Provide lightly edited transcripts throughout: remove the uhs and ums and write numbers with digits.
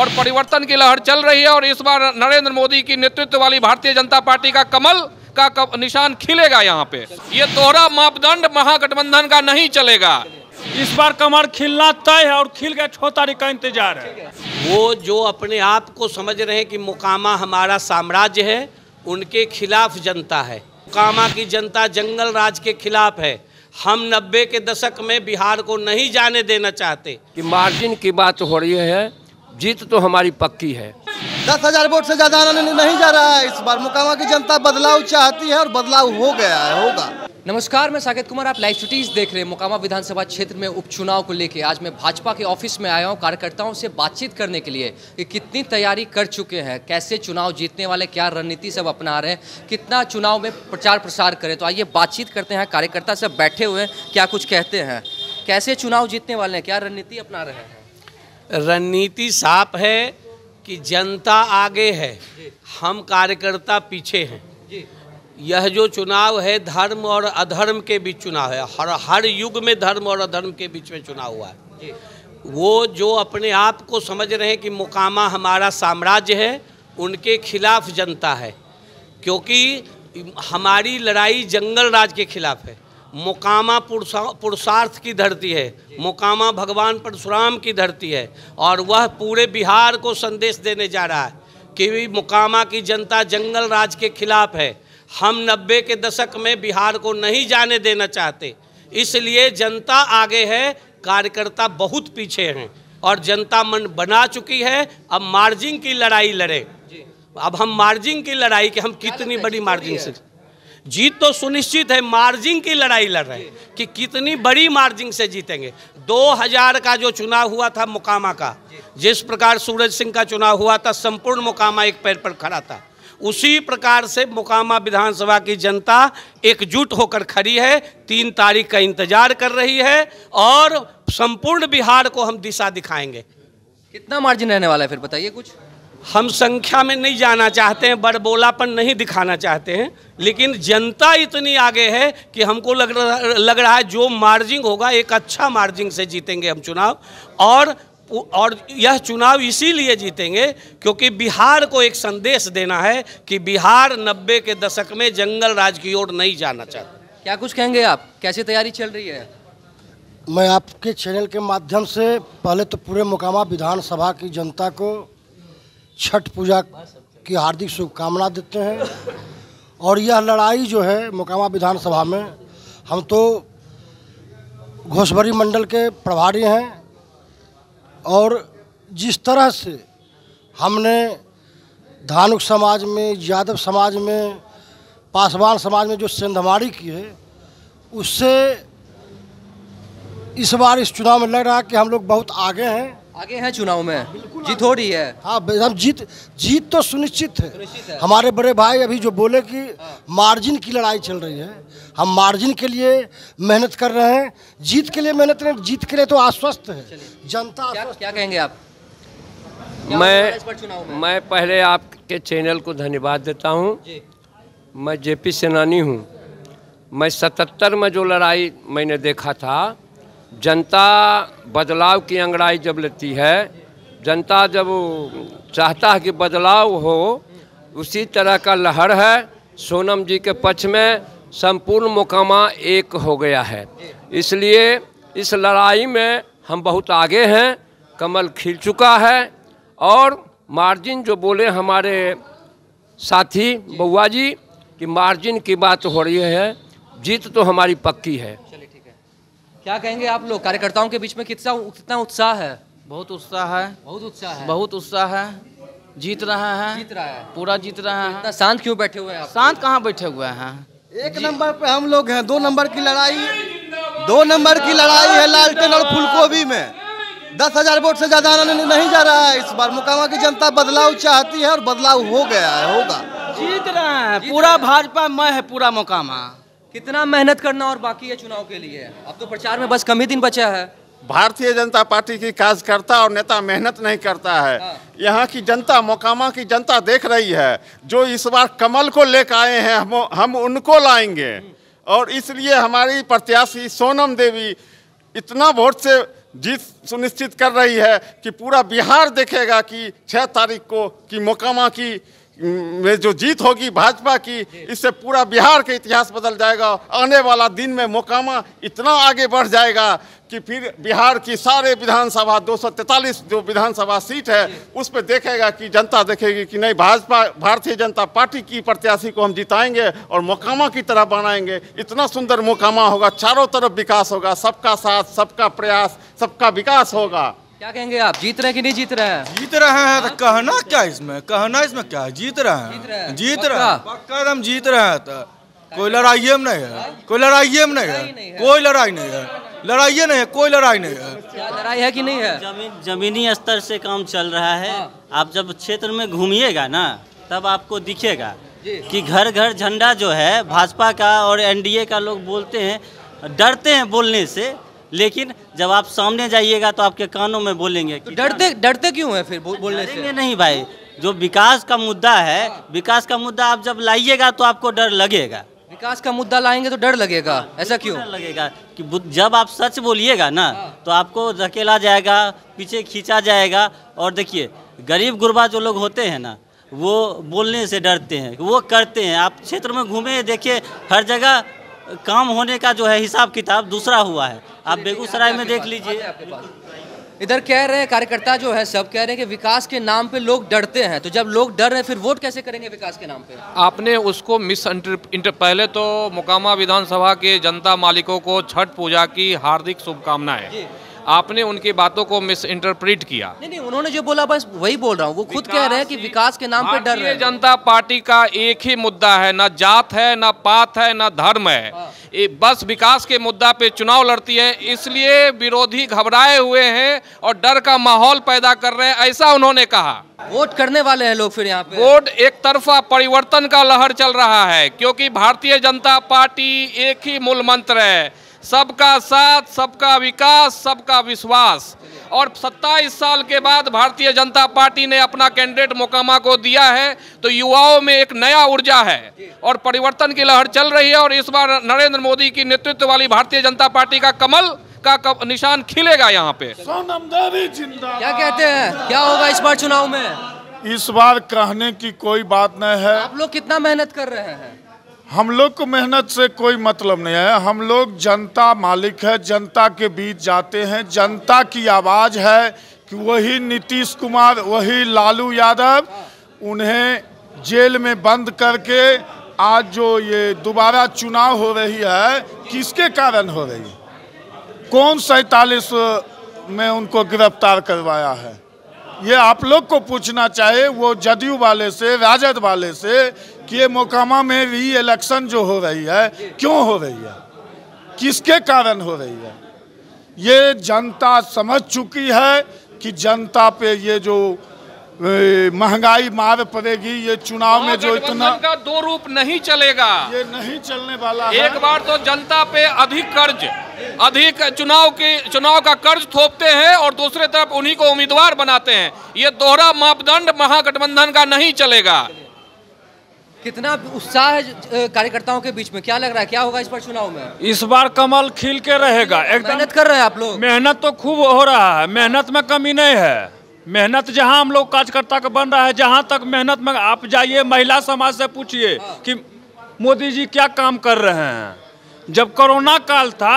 और परिवर्तन की लहर चल रही है और इस बार नरेंद्र मोदी की नेतृत्व वाली भारतीय जनता पार्टी का कमल का निशान खिलेगा। यहाँ पे ये दोहरा मापदंड महागठबंधन का नहीं चलेगा। इस बार कमर खिलना तय है और खिल गया, 6 तारीख का इंतजार है। वो जो अपने आप को समझ रहे हैं कि मोकामा हमारा साम्राज्य है, उनके खिलाफ जनता है। मोकामा की जनता जंगल राज के खिलाफ है। हम 90 के दशक में बिहार को नहीं जाने देना चाहते। कि मार्जिन की बात हो रही है, जीत तो हमारी पक्की है। 10,000 वोट से ज्यादा नहीं जा रहा है। इस बार मोकामा की जनता बदलाव चाहती है और बदलाव हो गया है, होगा। नमस्कार, मैं साकेत कुमार, आप लाइव सिटीज देख रहे हैं। मोकामा विधानसभा क्षेत्र में उपचुनाव को लेकर आज मैं भाजपा के ऑफिस में आया हूं कार्यकर्ताओं से बातचीत करने के लिए कि कितनी तैयारी कर चुके हैं, कैसे चुनाव जीतने वाले क्या रणनीति सब अपना रहे हैं, कितना चुनाव में प्रचार प्रसार करें। तो आइए बातचीत करते हैं, कार्यकर्ता सब बैठे हुए हैं, क्या कुछ कहते हैं, कैसे चुनाव जीतने वाले हैं, क्या रणनीति अपना रहे हैं। रणनीति साफ है कि जनता आगे है, हम कार्यकर्ता पीछे हैं। यह जो चुनाव है धर्म और अधर्म के बीच चुनाव है। हर युग में धर्म और अधर्म के बीच में चुनाव हुआ है। वो जो अपने आप को समझ रहे हैं कि मोकामा हमारा साम्राज्य है, उनके खिलाफ जनता है, क्योंकि हमारी लड़ाई जंगल राज के खिलाफ है। मोकामा पुरुषार्थ की धरती है, मोकामा भगवान परशुराम की धरती है और वह पूरे बिहार को संदेश देने जा रहा है कि मोकामा की जनता जंगल राज के खिलाफ है। हम 90 के दशक में बिहार को नहीं जाने देना चाहते, इसलिए जनता आगे है, कार्यकर्ता बहुत पीछे हैं और जनता मन बना चुकी है। अब मार्जिन की लड़ाई लड़े। अब हम मार्जिन की लड़ाई कि हम कितनी बड़ी मार्जिन से जीत तो सुनिश्चित है, मार्जिन की लड़ाई लड़ रहे हैं कि कितनी बड़ी मार्जिन से जीतेंगे। 2000 का जो चुनाव हुआ था मोकामा का, जिस प्रकार सूरज सिंह का चुनाव हुआ था, संपूर्ण मोकामा एक पैर पर खड़ा था, उसी प्रकार से मोकामा विधानसभा की जनता एकजुट होकर खड़ी है, 3 तारीख का इंतजार कर रही है और संपूर्ण बिहार को हम दिशा दिखाएंगे। कितना मार्जिन रहने वाला है फिर बताइए कुछ। हम संख्या में नहीं जाना चाहते हैं, बड़बोलापन नहीं दिखाना चाहते हैं, लेकिन जनता इतनी आगे है कि हमको लग रहा है जो मार्जिन होगा एक अच्छा मार्जिन से जीतेंगे हम चुनाव। और यह चुनाव इसीलिए जीतेंगे क्योंकि बिहार को एक संदेश देना है कि बिहार 90 के दशक में जंगल राज की ओर नहीं जाना चाहता। क्या कुछ कहेंगे आप, कैसी तैयारी चल रही है? मैं आपके चैनल के माध्यम से पहले तो पूरे मोकामा विधानसभा की जनता को छठ पूजा की हार्दिक शुभकामना देते हैं। और यह लड़ाई जो है मोकामा विधानसभा में, हम तो घोसवरी मंडल के प्रभारी हैं और जिस तरह से हमने धानुक समाज में, यादव समाज में, पासवान समाज में जो सेंधमारी की है, उससे इस बार इस चुनाव में लग रहा है कि हम लोग बहुत आगे हैं चुनाव में, जीत हो रही है। हाँ, जीत तो सुनिश्चित है। हमारे बड़े भाई अभी जो बोले कि मार्जिन की लड़ाई चल रही है, हम मार्जिन के लिए मेहनत कर रहे हैं, जीत के लिए मेहनत नहीं, जीत के लिए तो आश्वस्त है जनता। क्या कहेंगे आप? मैं पहले आपके चैनल को धन्यवाद देता हूँ। मैं JP सेनानी हूँ। मैं 77 में जो लड़ाई मैंने देखा था, जनता बदलाव की अंगड़ाई जब लेती है, जनता जब चाहता है कि बदलाव हो, उसी तरह का लहर है। सोनम जी के पक्ष में संपूर्ण मोकामा एक हो गया है, इसलिए इस लड़ाई में हम बहुत आगे हैं, कमल खिल चुका है। और मार्जिन जो बोले हमारे साथी बउआ जी कि मार्जिन की बात हो रही है, जीत तो हमारी पक्की है। क्या कहेंगे आप लोग, कार्यकर्ताओं के बीच में कितना उत्साह है? बहुत उत्साह है। जीत रहा है, पूरा जीत रहा है। इतना शांत क्यों बैठे हुए हैं आप? शांत कहाँ बैठे हुए हैं, एक नंबर पे हम लोग हैं। 2 नंबर की लड़ाई है लालटेन और फूलकोबी में। 10,000 वोट से ज्यादा नहीं जा रहा है। इस बार मोकामा की जनता बदलाव चाहती है और बदलाव हो गया है, होगा। जीत रहा है, पूरा भाजपा मय है, पूरा मोकामा। कितना मेहनत करना और बाकी है चुनाव के लिए? अब तो प्रचार में बस कम ही दिन बचा है। भारतीय जनता पार्टी की कार्यकर्ता और नेता मेहनत नहीं करता है। यहाँ की जनता, मोकामा की जनता देख रही है। जो इस बार कमल को लेकर आए हैं, हम उनको लाएंगे। और इसलिए हमारी प्रत्याशी सोनम देवी इतना वोट से जीत सुनिश्चित कर रही है कि पूरा बिहार देखेगा कि 6 तारीख को कि मोकामा की में जो जीत होगी भाजपा की, इससे पूरा बिहार का इतिहास बदल जाएगा। आने वाला दिन में मोकामा इतना आगे बढ़ जाएगा कि फिर बिहार की सारे विधानसभा 243 जो विधानसभा सीट है उस पर देखेगा कि जनता देखेगी कि नहीं, भाजपा भारतीय जनता पार्टी की प्रत्याशी को हम जिताएंगे और मोकामा की तरह बनाएंगे। इतना सुंदर मोकामा होगा, चारों तरफ विकास होगा, सबका साथ, सबका प्रयास, सबका विकास होगा। क्या कहेंगे आप, जीत रहे कि नहीं जीत रहे हैं? जीत रहे हैं तो कहना क्या इसमें, कहना इसमें क्या है, जीत रहे हैं, जीत रहे हैं, पक्का एकदम जीत रहे हैं। तो कोई लड़ाई में नहीं है, कोई लड़ाई में नहीं है, कोई लड़ाई नहीं है, लड़ाई नहीं है, कोई लड़ाई नहीं है। क्या लड़ाई है कि नहीं है? जमीनी स्तर से काम चल रहा है। आप जब क्षेत्र में घूमिएगा ना तब आपको दिखेगा कि घर घर झंडा जो है भाजपा का और एनडीए का, लोग बोलते हैं, डरते हैं बोलने से, लेकिन जब आप सामने जाइएगा तो आपके कानों में बोलेंगे। तो डरते क्यों हैं फिर बोलने से? नहीं भाई, जो विकास का मुद्दा है, विकास का मुद्दा आप जब लाइएगा तो आपको डर लगेगा। विकास का मुद्दा लाएंगे तो डर लगेगा, ऐसा क्यों? डर लगेगा कि जब आप सच बोलिएगा ना तो आपको धकेला जाएगा, पीछे खींचा जाएगा। और देखिए, गरीब गुरबा जो लोग होते हैं ना, वो बोलने से डरते हैं, वो करते हैं। आप क्षेत्र में घूमे, देखिए, हर जगह काम होने का जो है हिसाब किताब दूसरा हुआ है। आप बेगूसराय में देख लीजिए। इधर कह रहे हैं कार्यकर्ता जो है, सब कह रहे हैं कि विकास के नाम पे लोग डरते हैं। तो जब लोग डर रहे हैं फिर वोट कैसे करेंगे विकास के नाम पे? आपने उसको पहले तो मोकामा विधानसभा के जनता मालिकों को छठ पूजा की हार्दिक शुभकामनाएं। आपने उनकी बातों को मिस इंटरप्रीट किया। नहीं नहीं, उन्होंने जो बोला बस वही बोल रहा हूँ। वो खुद कह रहे हैं कि विकास के नाम पे डर रहे हैं। जनता पार्टी का एक ही मुद्दा है, ना जात है, ना पात है, ना धर्म है, बस विकास के मुद्दा पे चुनाव लड़ती है। इसलिए विरोधी घबराए हुए हैं और डर का माहौल पैदा कर रहे हैं, ऐसा उन्होंने कहा। वोट करने वाले हैं लोग फिर यहाँ पे। वोट एक तरफा परिवर्तन का लहर चल रहा है, क्योंकि भारतीय जनता पार्टी एक ही मूल मंत्र है, सबका साथ, सबका विकास, सबका विश्वास। और 27 साल के बाद भारतीय जनता पार्टी ने अपना कैंडिडेट मोकामा को दिया है, तो युवाओं में एक नया ऊर्जा है और परिवर्तन की लहर चल रही है। और इस बार नरेंद्र मोदी की नेतृत्व वाली भारतीय जनता पार्टी का कमल का निशान खिलेगा यहाँ पे। सोनम देवी जिंदाबाद। क्या कहते हैं, क्या होगा इस बार चुनाव में? इस बार कहने की कोई बात नहीं है। आप लोग कितना मेहनत कर रहे हैं? हम लोग को मेहनत से कोई मतलब नहीं है। हम लोग जनता मालिक है, जनता के बीच जाते हैं, जनता की आवाज़ है कि वही नीतीश कुमार, वही लालू यादव, उन्हें जेल में बंद करके आज जो ये दोबारा चुनाव हो रही है, किसके कारण हो रही है? कौन 47 में उनको गिरफ्तार करवाया है? ये आप लोग को पूछना चाहिए, वो जदयू वाले से, राजद वाले से, कि ये मोकामा में री इलेक्शन जो हो रही है क्यों हो रही है, किसके कारण हो रही है? ये जनता समझ चुकी है कि जनता पे ये जो महंगाई मार पड़ेगी, ये चुनाव में जो इतना का दो रूप नहीं चलेगा, ये नहीं चलने वाला है। एक बार तो जनता पे अधिक चुनाव का कर्ज थोपते हैं और दूसरे तरफ उन्हीं को उम्मीदवार बनाते हैं। ये दोहरा मापदंड महागठबंधन का नहीं चलेगा। कितना उत्साह है कार्यकर्ताओं के बीच में, क्या लग रहा है, क्या होगा इस बार चुनाव में? इस बार कमल खिल के रहेगा। एकदम मेहनत कर रहे हैं आप लोग। मेहनत तो खूब हो रहा है, मेहनत में कमी नहीं है। मेहनत जहां हम लोग कार्यकर्ता का बन रहा है, जहां तक मेहनत में आप जाइए, महिला समाज से पूछिए कि मोदी जी क्या काम कर रहे हैं। जब कोरोना काल था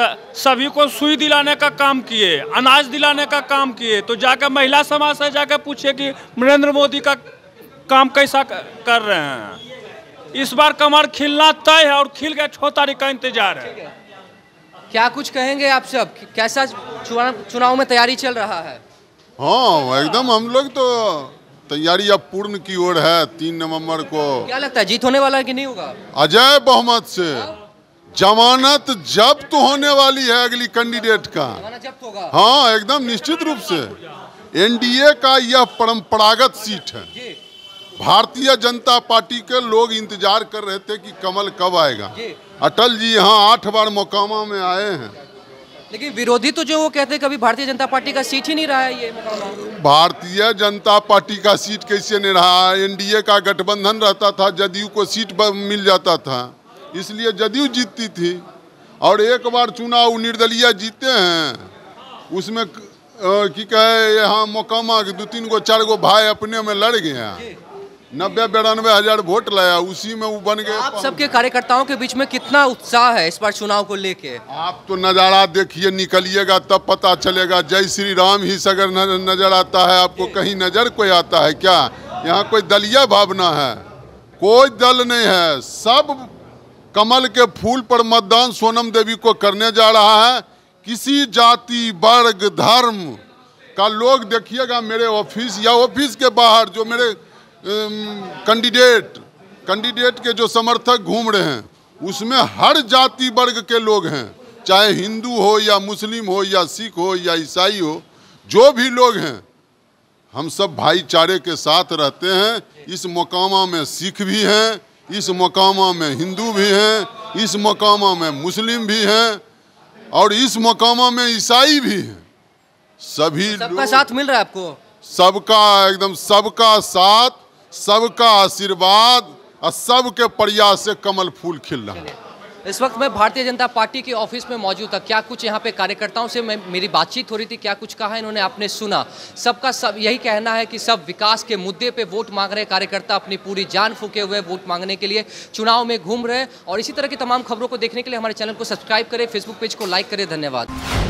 तो सभी को सुई दिलाने का काम किए, अनाज दिलाने का काम किए, तो जाकर महिला समाज से जाकर पूछिए कि नरेंद्र मोदी का काम कैसा कर रहे हैं। इस बार कमर खिलना तय है और खिल गया। 6 तारीख का इंतजार है। क्या कुछ कहेंगे आप सब, कैसा चुनाव में तैयारी चल रहा है? हाँ एकदम, हम लोग तो तैयारी अब पूर्ण की ओर है। 3 नवंबर को क्या लगता है, जीत होने वाला है कि नहीं होगा? अजय बहुमत से जमानत जब्त होने वाली है अगली कैंडिडेट का। जब्त होगा? हाँ एकदम निश्चित रूप से। एनडीए का यह परंपरागत सीट है। भारतीय जनता पार्टी के लोग इंतजार कर रहे थे कि कमल कब आएगा। अटल जी यहाँ 8 बार मोकामा में आए हैं, लेकिन विरोधी तो जो वो कहते हैं कभी भारतीय जनता पार्टी का सीट ही नहीं रहा है। ये भारतीय जनता पार्टी का सीट कैसे नहीं रहा? एनडीए का गठबंधन रहता था, जदयू को सीट मिल जाता था, इसलिए जदयू जीतती थी। और एक बार चुनाव निर्दलीय जीते हैं, उसमें की कहे यहाँ मोकामा के 2-3 4 भाई अपने में लड़ गए हैं, 90-92 हज़ार वोट लाया, उसी में वो बन गए। आप सबके कार्यकर्ताओं के बीच में कितना उत्साह है इस बार चुनाव को लेके? आप तो नज़ारा देखिए, निकलिएगा तब पता चलेगा। जय श्री राम ही सगर नजर आता है आपको, कहीं नज़र कोई आता है क्या? यहाँ कोई दलिया भावना है, कोई दल नहीं है, सब कमल के फूल पर मतदान सोनम देवी को करने जा रहा है। किसी जाति वर्ग धर्म का लोग देखिएगा मेरे ऑफिस या ऑफिस के बाहर जो मेरे कैंडिडेट के जो समर्थक घूम रहे हैं, उसमें हर जाति वर्ग के लोग हैं, चाहे हिंदू हो या मुस्लिम हो या सिख हो या ईसाई हो, जो भी लोग हैं हम सब भाईचारे के साथ रहते हैं। इस मोकामा में सिख भी हैं, इस मोकामा में हिंदू भी हैं, इस मोकामा में मुस्लिम भी हैं और इस मोकामा में ईसाई भी हैं। सभी सबका साथ मिल रहा है आपको, सबका एकदम सबका साथ, सबका आशीर्वाद और सबके प्रयास से कमल फूल खिल रहा है। इस वक्त मैं भारतीय जनता पार्टी के ऑफिस में मौजूद था। क्या कुछ यहाँ पे कार्यकर्ताओं से मेरी बातचीत हो रही थी, क्या कुछ कहा इन्होंने, आपने सुना? सबका सब यही कहना है कि सब विकास के मुद्दे पे वोट मांग रहे कार्यकर्ता, अपनी पूरी जान फूके हुए वोट मांगने के लिए चुनाव में घूम रहे हैं। और इसी तरह की तमाम खबरों को देखने के लिए हमारे चैनल को सब्सक्राइब करें, फेसबुक पेज को लाइक करें। धन्यवाद।